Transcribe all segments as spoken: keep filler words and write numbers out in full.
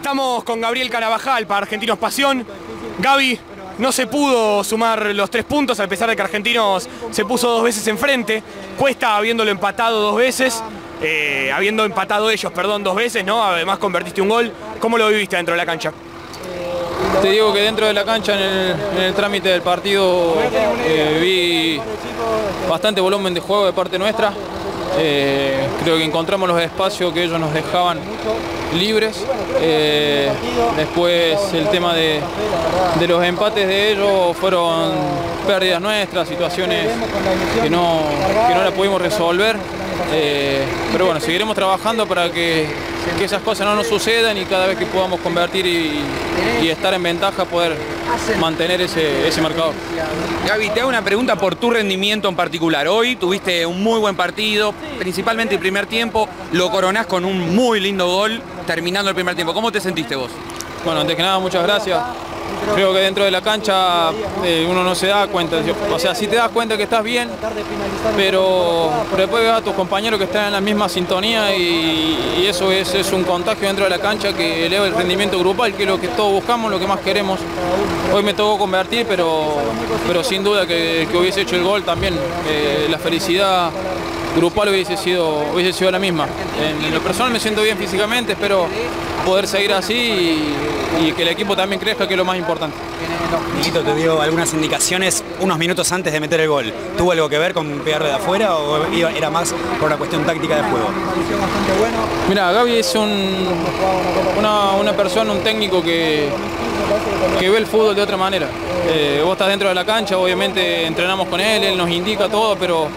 Estamos con Gabriel Carabajal para Argentinos Pasión. Gaby, no se pudo sumar los tres puntos, a pesar de que Argentinos se puso dos veces enfrente. Cuesta habiéndolo empatado dos veces, eh, habiendo empatado ellos, perdón, dos veces, ¿no? Además convertiste un gol. ¿Cómo lo viviste dentro de la cancha? Te digo que dentro de la cancha, en el, en el trámite del partido, eh, vi bastante volumen de juego de parte nuestra. Eh, creo que encontramos los espacios que ellos nos dejaban libres. Eh, después el tema de, de los empates de ellos fueron pérdidas nuestras, situaciones que no, que no la pudimos resolver. Eh, pero bueno, seguiremos trabajando para que, que esas cosas no nos sucedan, y cada vez que podamos convertir y, y estar en ventaja, poder mantener ese, ese marcador. Gaby, te hago una pregunta por tu rendimiento en particular. Hoy tuviste un muy buen partido, principalmente el primer tiempo, lo coronás con un muy lindo gol terminando el primer tiempo. ¿Cómo te sentiste vos? Bueno, antes que nada, muchas gracias. Creo que dentro de la cancha eh, uno no se da cuenta, o sea, sí te das cuenta que estás bien, pero, pero después ves a tus compañeros que están en la misma sintonía, y, y eso es, es un contagio dentro de la cancha que eleva el rendimiento grupal, que es lo que todos buscamos, lo que más queremos. Hoy me tocó convertir, pero, pero sin duda que, que hubiese hecho el gol también, eh, la felicidad grupal hubiese sido, hubiese sido la misma. En, en lo personal me siento bien físicamente, espero poder seguir así y, y que el equipo también crezca, que es lo más importante. Milito te dio algunas indicaciones unos minutos antes de meter el gol. ¿Tuvo algo que ver con pegarle de afuera o era más por una cuestión táctica de juego? Mira, Gaby es un, una, una persona, un técnico que, que ve el fútbol de otra manera. Eh, vos estás dentro de la cancha, obviamente entrenamos con él, él nos indica todo, pero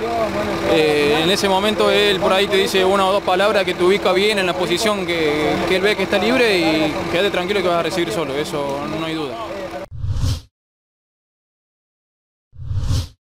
eh, en ese momento él por ahí te dice una o dos palabras que te ubica bien en la posición que, que él ve que está libre, y quédate tranquilo que vas a recibir solo, eso no hay duda.